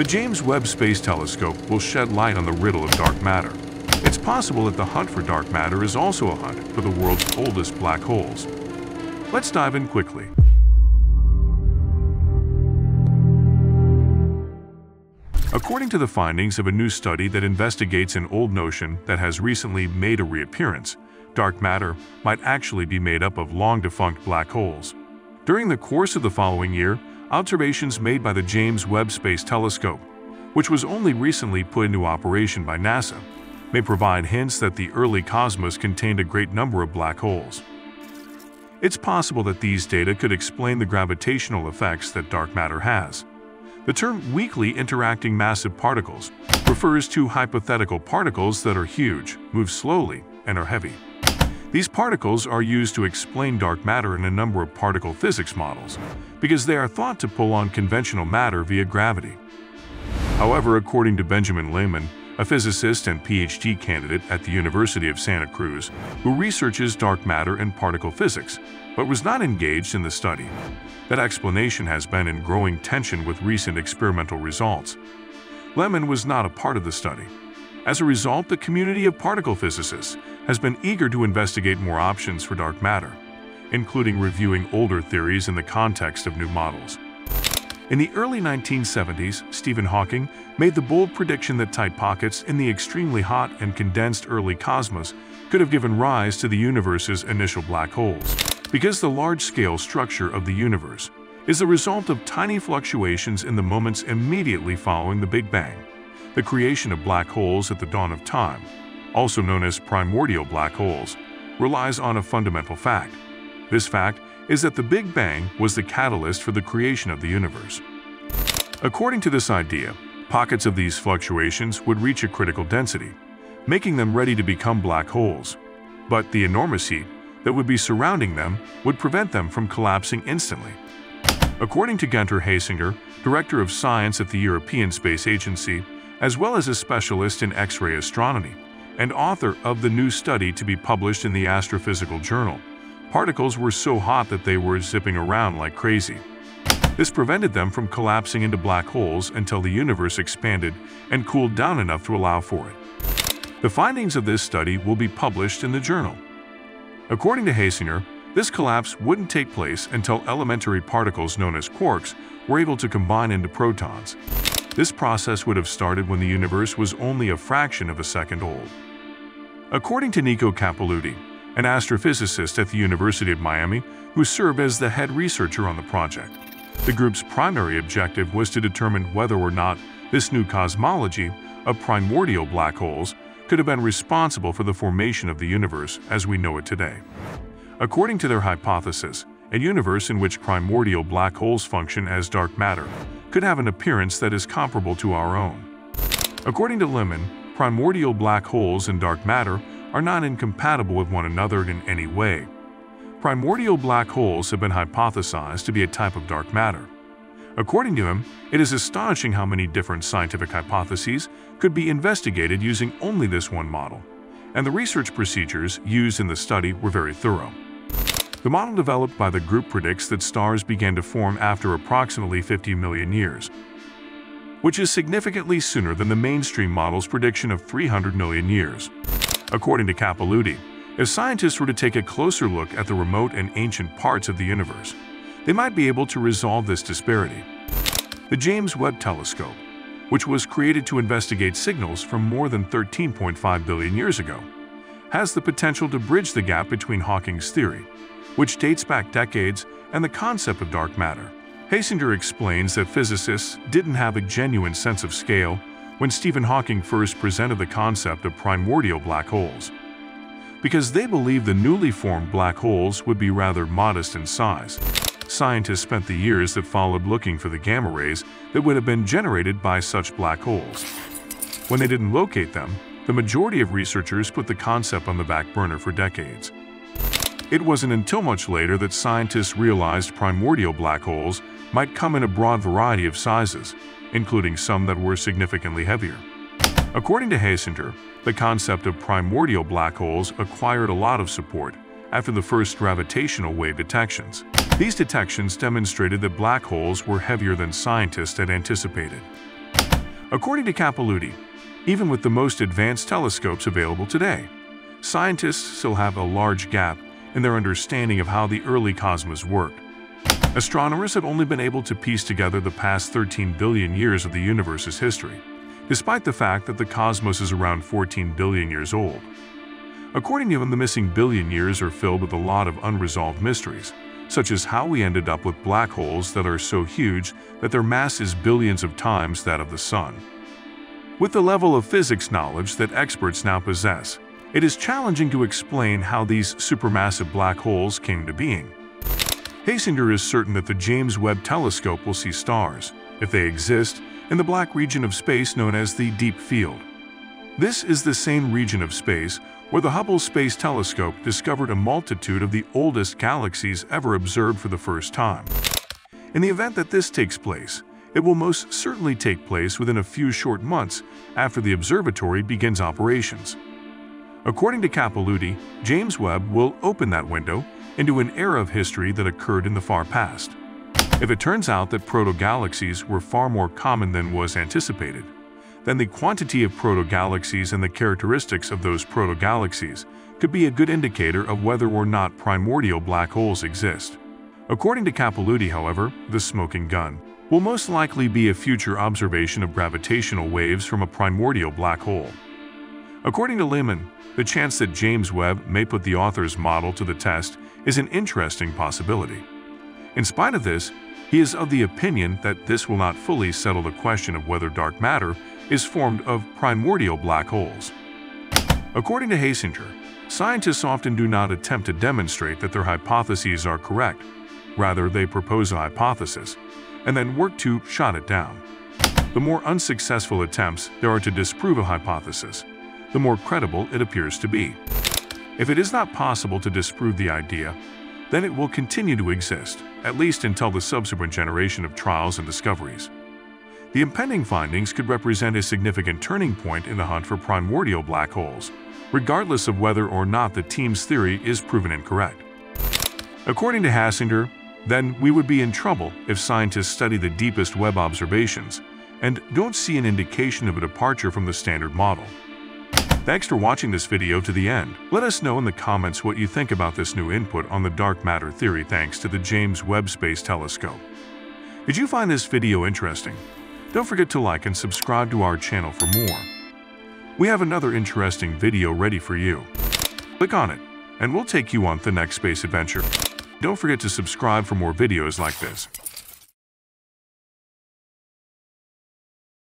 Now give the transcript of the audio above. The James Webb Space Telescope will shed light on the riddle of dark matter. It's possible that the hunt for dark matter is also a hunt for the world's oldest black holes. Let's dive in quickly. According to the findings of a new study that investigates an old notion that has recently made a reappearance, dark matter might actually be made up of long-defunct black holes. During the course of the following year, observations made by the James Webb Space Telescope, which was only recently put into operation by NASA, may provide hints that the early cosmos contained a great number of black holes. It's possible that these data could explain the gravitational effects that dark matter has. The term weakly interacting massive particles refers to hypothetical particles that are huge, move slowly, and are heavy. These particles are used to explain dark matter in a number of particle physics models because they are thought to pull on conventional matter via gravity. However, according to Benjamin Lehman, a physicist and PhD candidate at the University of Santa Cruz, who researches dark matter and particle physics, but was not engaged in the study. That explanation has been in growing tension with recent experimental results. Lehman was not a part of the study. As a result, the community of particle physicists has been eager to investigate more options for dark matter, including reviewing older theories in the context of new models. In the early 1970s, Stephen Hawking made the bold prediction that tight pockets in the extremely hot and condensed early cosmos could have given rise to the universe's initial black holes, because the large-scale structure of the universe is the result of tiny fluctuations in the moments immediately following the Big Bang, the creation of black holes at the dawn of time, also known as primordial black holes, relies on a fundamental fact. This fact is that the Big Bang was the catalyst for the creation of the universe. According to this idea, pockets of these fluctuations would reach a critical density, making them ready to become black holes. But the enormous heat that would be surrounding them would prevent them from collapsing instantly. According to Günter Hasinger, Director of Science at the European Space Agency, as well as a specialist in X-ray astronomy, and author of the new study to be published in the Astrophysical Journal, particles were so hot that they were zipping around like crazy. This prevented them from collapsing into black holes until the universe expanded and cooled down enough to allow for it. The findings of this study will be published in the journal. According to Hasinger, this collapse wouldn't take place until elementary particles known as quarks were able to combine into protons. This process would have started when the universe was only a fraction of a second old. According to Nico Cappelluti, an astrophysicist at the University of Miami who served as the head researcher on the project, the group's primary objective was to determine whether or not this new cosmology of primordial black holes could have been responsible for the formation of the universe as we know it today. According to their hypothesis, a universe in which primordial black holes function as dark matter could have an appearance that is comparable to our own. According to Lehman, primordial black holes and dark matter are not incompatible with one another in any way. Primordial black holes have been hypothesized to be a type of dark matter. According to him, it is astonishing how many different scientific hypotheses could be investigated using only this one model, and the research procedures used in the study were very thorough. The model developed by the group predicts that stars began to form after approximately 50 million years, which is significantly sooner than the mainstream model's prediction of 300 million years. According to Cappelluti, if scientists were to take a closer look at the remote and ancient parts of the universe, they might be able to resolve this disparity. The James Webb Telescope, which was created to investigate signals from more than 13.5 billion years ago, has the potential to bridge the gap between Hawking's theory, which dates back decades, and the concept of dark matter. Hasinger explains that physicists didn't have a genuine sense of scale when Stephen Hawking first presented the concept of primordial black holes, because they believed the newly formed black holes would be rather modest in size. Scientists spent the years that followed looking for the gamma rays that would have been generated by such black holes. When they didn't locate them, the majority of researchers put the concept on the back burner for decades. It wasn't until much later that scientists realized primordial black holes might come in a broad variety of sizes, including some that were significantly heavier. According to Hasinger, the concept of primordial black holes acquired a lot of support after the first gravitational wave detections. These detections demonstrated that black holes were heavier than scientists had anticipated. According to Cappelluti, even with the most advanced telescopes available today, scientists still have a large gap in their understanding of how the early cosmos worked. Astronomers have only been able to piece together the past 13 billion years of the universe's history, despite the fact that the cosmos is around 14 billion years old. According to him, the missing billion years are filled with a lot of unresolved mysteries, such as how we ended up with black holes that are so huge that their mass is billions of times that of the Sun. With the level of physics knowledge that experts now possess, it is challenging to explain how these supermassive black holes came to being. Hasinger is certain that the James Webb Telescope will see stars, if they exist, in the black region of space known as the Deep Field. This is the same region of space where the Hubble Space Telescope discovered a multitude of the oldest galaxies ever observed for the first time. In the event that this takes place, it will most certainly take place within a few short months after the observatory begins operations. According to Cappelluti, James Webb will open that window into an era of history that occurred in the far past. If it turns out that proto-galaxies were far more common than was anticipated, then the quantity of proto-galaxies and the characteristics of those proto-galaxies could be a good indicator of whether or not primordial black holes exist. According to Cappelluti, however, the smoking gun will most likely be a future observation of gravitational waves from a primordial black hole. According to Lehman, the chance that James Webb may put the author's model to the test is an interesting possibility. In spite of this, he is of the opinion that this will not fully settle the question of whether dark matter is formed of primordial black holes. According to Hasinger, scientists often do not attempt to demonstrate that their hypotheses are correct. Rather, they propose a hypothesis and then work to shut it down. The more unsuccessful attempts there are to disprove a hypothesis, the more credible it appears to be. If it is not possible to disprove the idea, then it will continue to exist, at least until the subsequent generation of trials and discoveries. The impending findings could represent a significant turning point in the hunt for primordial black holes, regardless of whether or not the team's theory is proven incorrect. According to Hasinger, then we would be in trouble if scientists study the deepest Webb observations and don't see an indication of a departure from the standard model. Thanks for watching this video to the end. Let us know in the comments what you think about this new input on the dark matter theory thanks to the James Webb Space Telescope. Did you find this video interesting? Don't forget to like and subscribe to our channel for more. We have another interesting video ready for you. Click on it, and we'll take you on the next space adventure. Don't forget to subscribe for more videos like this.